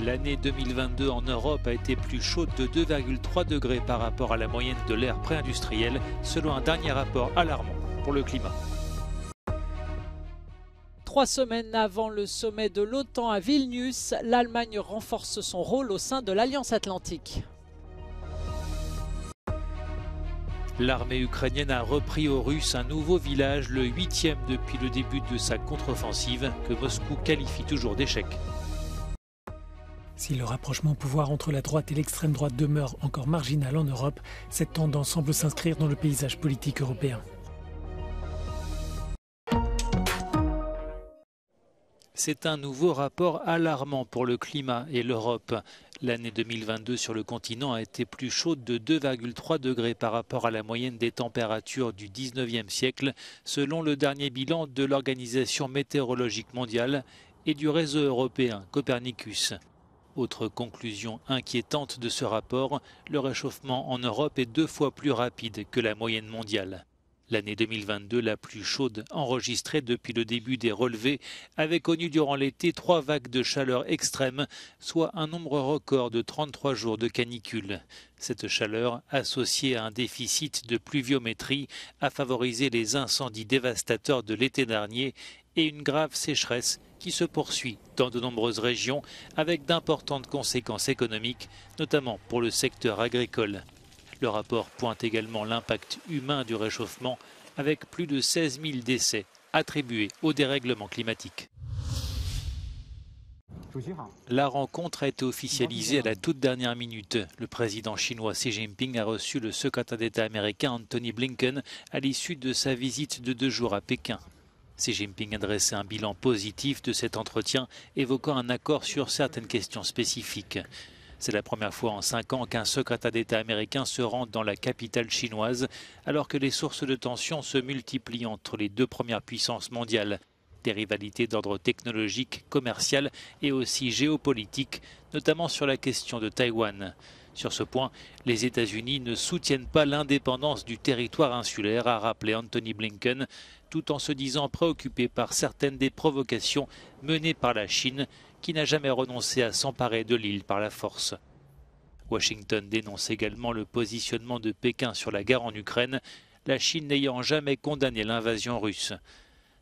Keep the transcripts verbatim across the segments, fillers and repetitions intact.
L'année deux mille vingt-deux en Europe a été plus chaude de deux virgule trois degrés par rapport à la moyenne de l'ère pré-industrielle, selon un dernier rapport alarmant pour le climat. Trois semaines avant le sommet de l'OTAN à Vilnius, l'Allemagne renforce son rôle au sein de l'Alliance Atlantique. L'armée ukrainienne a repris aux Russes un nouveau village, le huitième depuis le début de sa contre-offensive, que Moscou qualifie toujours d'échec. Si le rapprochement au pouvoir entre la droite et l'extrême droite demeure encore marginal en Europe, cette tendance semble s'inscrire dans le paysage politique européen. C'est un nouveau rapport alarmant pour le climat et l'Europe. L'année deux mille vingt-deux sur le continent a été plus chaude de deux virgule trois degrés par rapport à la moyenne des températures du dix-neuvième siècle, selon le dernier bilan de l'Organisation météorologique mondiale et du réseau européen Copernicus. Autre conclusion inquiétante de ce rapport, le réchauffement en Europe est deux fois plus rapide que la moyenne mondiale. L'année deux mille vingt-deux, la plus chaude enregistrée depuis le début des relevés, avait connu durant l'été trois vagues de chaleur extrême, soit un nombre record de trente-trois jours de canicule. Cette chaleur, associée à un déficit de pluviométrie, a favorisé les incendies dévastateurs de l'été dernier et une grave sécheresse qui se poursuit dans de nombreuses régions, avec d'importantes conséquences économiques, notamment pour le secteur agricole. Le rapport pointe également l'impact humain du réchauffement, avec plus de seize mille décès attribués au dérèglement climatique. La rencontre a été officialisée à la toute dernière minute. Le président chinois Xi Jinping a reçu le secrétaire d'État américain Anthony Blinken à l'issue de sa visite de deux jours à Pékin. Xi Jinping a dressé un bilan positif de cet entretien, évoquant un accord sur certaines questions spécifiques. C'est la première fois en cinq ans qu'un secrétaire d'État américain se rend dans la capitale chinoise, alors que les sources de tensions se multiplient entre les deux premières puissances mondiales. Des rivalités d'ordre technologique, commercial et aussi géopolitique, notamment sur la question de Taïwan. Sur ce point, les États-Unis ne soutiennent pas l'indépendance du territoire insulaire, a rappelé Anthony Blinken, tout en se disant préoccupé par certaines des provocations menées par la Chine, qui n'a jamais renoncé à s'emparer de l'île par la force. Washington dénonce également le positionnement de Pékin sur la guerre en Ukraine, la Chine n'ayant jamais condamné l'invasion russe.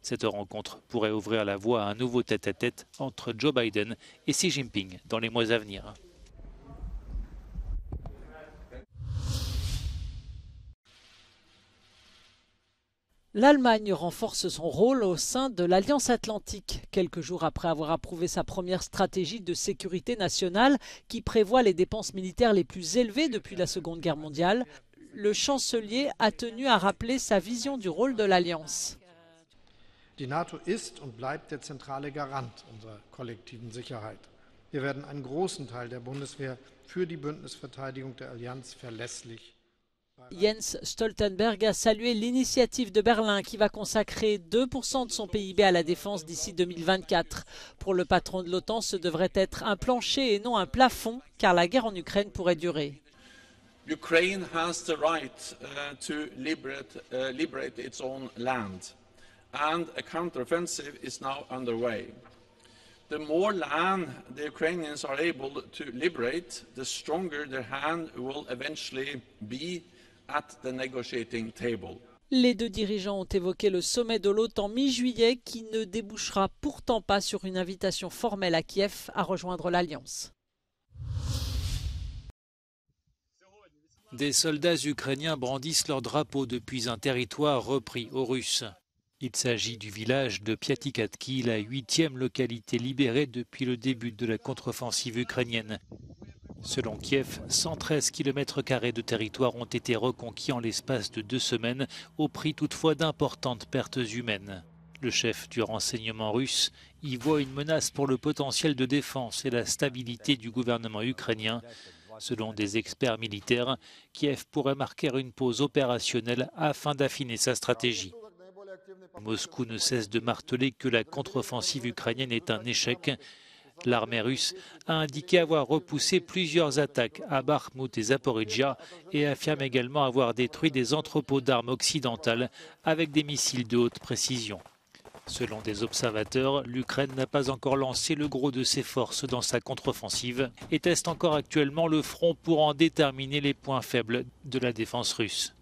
Cette rencontre pourrait ouvrir la voie à un nouveau tête-à-tête entre Joe Biden et Xi Jinping dans les mois à venir. L'Allemagne renforce son rôle au sein de l'Alliance Atlantique, quelques jours après avoir approuvé sa première stratégie de sécurité nationale qui prévoit les dépenses militaires les plus élevées depuis la Seconde Guerre mondiale. Le chancelier a tenu à rappeler sa vision du rôle de l'Alliance. Die NATO ist und bleibt der zentrale Garant unserer kollektiven Sicherheit. Wir werden einen großen Teil der Bundeswehr für die Bündnisverteidigung der Allianz verlässlich. Jens Stoltenberg a salué l'initiative de Berlin qui va consacrer deux pour cent de son P I B à la défense d'ici deux mille vingt-quatre. Pour le patron de l'OTAN, ce devrait être un plancher et non un plafond, car la guerre en Ukraine pourrait durer. Ukraine has the right uh, to liberate, uh, liberate its own land, and a counteroffensive is now underway. The more land the Ukrainians are able to liberate, the stronger their hand will eventually be. Les deux dirigeants ont évoqué le sommet de l'OTAN mi-juillet qui ne débouchera pourtant pas sur une invitation formelle à Kiev à rejoindre l'Alliance. Des soldats ukrainiens brandissent leur drapeau depuis un territoire repris aux Russes. Il s'agit du village de Piatykhatky, la huitième localité libérée depuis le début de la contre-offensive ukrainienne. Selon Kiev, cent treize kilomètres carrés de territoire ont été reconquis en l'espace de deux semaines, au prix toutefois d'importantes pertes humaines. Le chef du renseignement russe y voit une menace pour le potentiel de défense et la stabilité du gouvernement ukrainien. Selon des experts militaires, Kiev pourrait marquer une pause opérationnelle afin d'affiner sa stratégie. Moscou ne cesse de marteler que la contre-offensive ukrainienne est un échec. L'armée russe a indiqué avoir repoussé plusieurs attaques à Bakhmut et Zaporizhia et affirme également avoir détruit des entrepôts d'armes occidentales avec des missiles de haute précision. Selon des observateurs, l'Ukraine n'a pas encore lancé le gros de ses forces dans sa contre-offensive et teste encore actuellement le front pour en déterminer les points faibles de la défense russe.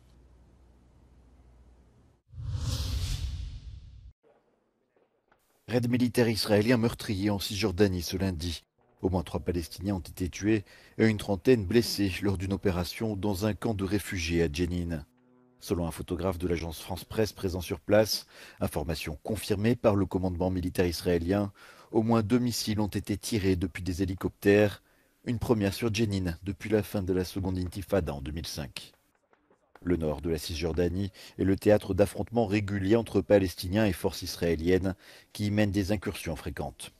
Raid militaire israélien meurtrier en Cisjordanie ce lundi. Au moins trois Palestiniens ont été tués et une trentaine blessés lors d'une opération dans un camp de réfugiés à Jenin. Selon un photographe de l'agence France-Presse présent sur place, information confirmée par le commandement militaire israélien, au moins deux missiles ont été tirés depuis des hélicoptères, une première sur Jenin depuis la fin de la seconde intifada en deux mille cinq. Le nord de la Cisjordanie est le théâtre d'affrontements réguliers entre Palestiniens et forces israéliennes qui y mènent des incursions fréquentes.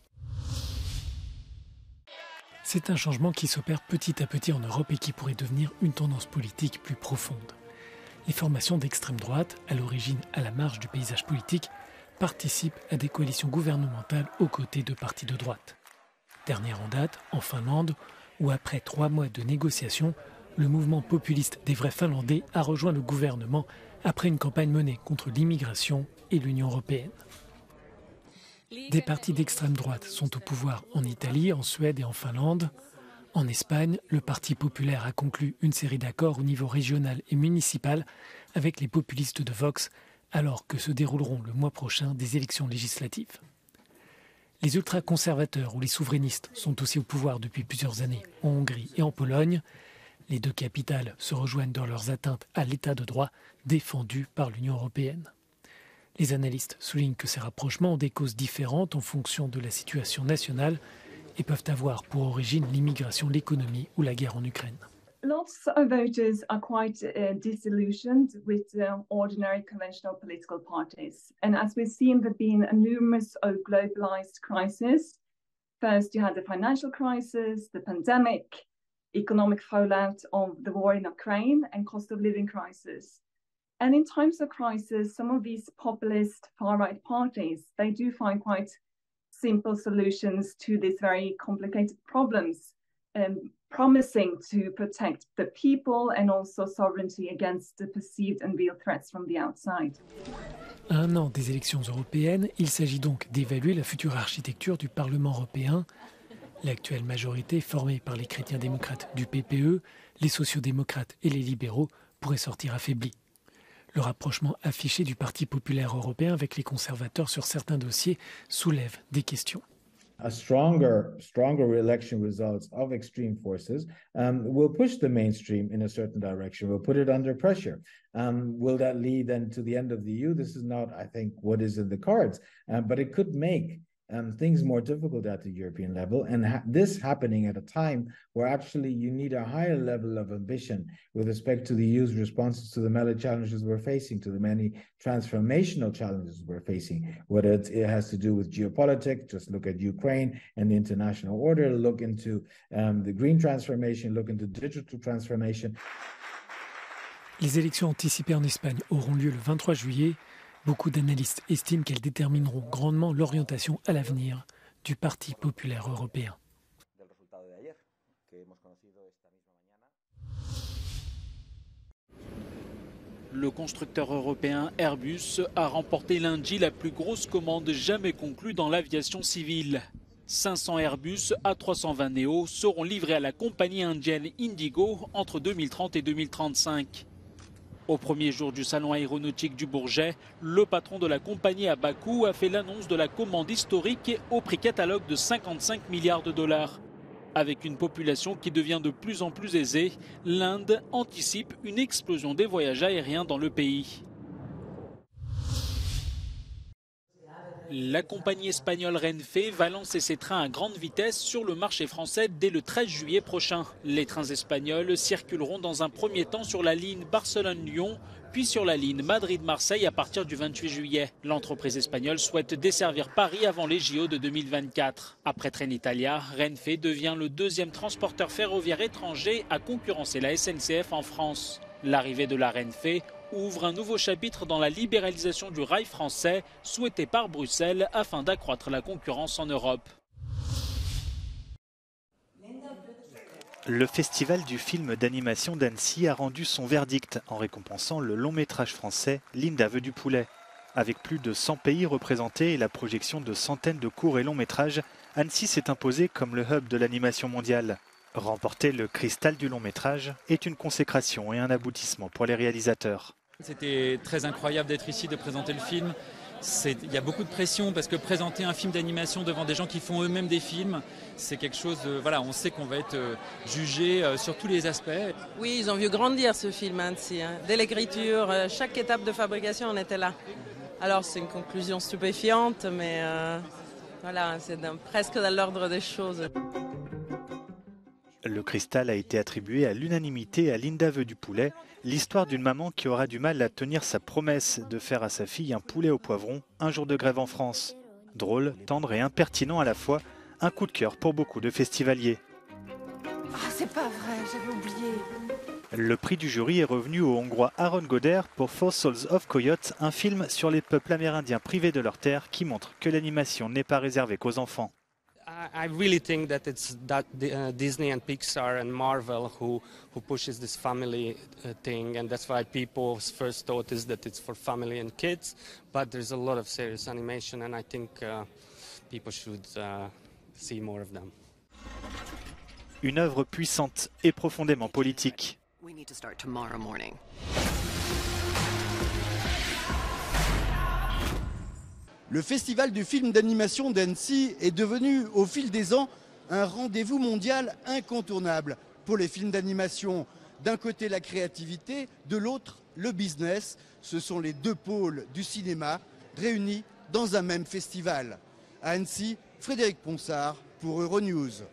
C'est un changement qui s'opère petit à petit en Europe et qui pourrait devenir une tendance politique plus profonde. Les formations d'extrême droite, à l'origine à la marge du paysage politique, participent à des coalitions gouvernementales aux côtés de partis de droite. Dernière en date, en Finlande, où après trois mois de négociations, le mouvement populiste des Vrais Finlandais a rejoint le gouvernement après une campagne menée contre l'immigration et l'Union européenne. Des partis d'extrême droite sont au pouvoir en Italie, en Suède et en Finlande. En Espagne, le Parti populaire a conclu une série d'accords au niveau régional et municipal avec les populistes de Vox, alors que se dérouleront le mois prochain des élections législatives. Les ultraconservateurs ou les souverainistes sont aussi au pouvoir depuis plusieurs années en Hongrie et en Pologne. Les deux capitales se rejoignent dans leurs atteintes à l'état de droit défendu par l'Union européenne. Les analystes soulignent que ces rapprochements ont des causes différentes en fonction de la situation nationale et peuvent avoir pour origine l'immigration, l'économie ou la guerre en Ukraine. Economic fallout of the war in Ukraine and cost of living crisis. And in times of crisis, some of these populist far-right parties, they do find quite simple solutions to these very complicated problems, um, promising to protect the people and also sovereignty against the perceived and real threats from the outside. À un an des élections européennes, il s'agit donc d'évaluer la future architecture du Parlement européen. L'actuelle majorité, formée par les chrétiens démocrates du P P E, les sociodémocrates et les libéraux, pourrait sortir affaiblie. Le rapprochement affiché du Parti populaire européen avec les conservateurs sur certains dossiers soulève des questions. A stronger, stronger election results of extreme forces um, will push the mainstream in a certain direction, will put it under pressure. Um, will that lead then to the end of the E U? This is not, I think, what is in the cards, um, but it could make Um, things more difficult at the European level, and ha this happening at a time where actually you need a higher level of ambition with respect to the E U's responses to the many challenges we're facing, to the many transformational challenges we're facing, whether it's, it has to do with geopolitics, just look at Ukraine and the international order, look into um, the green transformation, look into digital transformation. Les élections anticipées en Espagne auront lieu le vingt-trois juillet. Beaucoup d'analystes estiment qu'elles détermineront grandement l'orientation à l'avenir du Parti populaire européen. Le constructeur européen Airbus a remporté lundi la plus grosse commande jamais conclue dans l'aviation civile. cinq cents Airbus A trois cent vingt néo seront livrés à la compagnie indienne Indigo entre deux mille trente et deux mille trente-cinq. Au premier jour du salon aéronautique du Bourget, le patron de la compagnie à Bakou a fait l'annonce de la commande historique au prix catalogue de cinquante-cinq milliards de dollars. Avec une population qui devient de plus en plus aisée, l'Inde anticipe une explosion des voyages aériens dans le pays. La compagnie espagnole Renfe va lancer ses trains à grande vitesse sur le marché français dès le treize juillet prochain. Les trains espagnols circuleront dans un premier temps sur la ligne Barcelone-Lyon, puis sur la ligne Madrid-Marseille à partir du vingt-huit juillet. L'entreprise espagnole souhaite desservir Paris avant les J O de deux mille vingt-quatre. Après Trenitalia, Renfe devient le deuxième transporteur ferroviaire étranger à concurrencer la S N C F en France. L'arrivée de la Renfe ouvre un nouveau chapitre dans la libéralisation du rail français souhaitée par Bruxelles afin d'accroître la concurrence en Europe. Le festival du film d'animation d'Annecy a rendu son verdict en récompensant le long métrage français Linda veut du poulet. Avec plus de cent pays représentés et la projection de centaines de courts et longs métrages, Annecy s'est imposée comme le hub de l'animation mondiale. Remporter le cristal du long métrage est une consécration et un aboutissement pour les réalisateurs. C'était très incroyable d'être ici, de présenter le film. Il y a beaucoup de pression parce que présenter un film d'animation devant des gens qui font eux-mêmes des films, c'est quelque chose de... Voilà, on sait qu'on va être jugé sur tous les aspects. Oui, ils ont vu grandir ce film, Annecy. Hein. Dès l'écriture, chaque étape de fabrication, on était là. Alors c'est une conclusion stupéfiante, mais euh, voilà, c'est presque dans l'ordre des choses. Le cristal a été attribué à l'unanimité à Linda veut du poulet, l'histoire d'une maman qui aura du mal à tenir sa promesse de faire à sa fille un poulet au poivron, un jour de grève en France. Drôle, tendre et impertinent à la fois, un coup de cœur pour beaucoup de festivaliers. Ah, c'est pas vrai, j'avais oublié. Le prix du jury est revenu au Hongrois Aaron Goder pour Four Souls of Coyotes, un film sur les peuples amérindiens privés de leur terre qui montre que l'animation n'est pas réservée qu'aux enfants. I really think that it's that Disney and Pixar and Marvel who who pushes this family thing, and that's why people's first thought is that it's for family and kids, but there's a lot of serious animation and I think uh, people should uh, see more of them. Une œuvre puissante et profondément politique. We need to start tomorrow morning. Le festival du film d'animation d'Annecy est devenu, au fil des ans, un rendez-vous mondial incontournable pour les films d'animation. D'un côté, la créativité, de l'autre, le business. Ce sont les deux pôles du cinéma réunis dans un même festival. À Annecy, Frédéric Ponsard pour Euronews.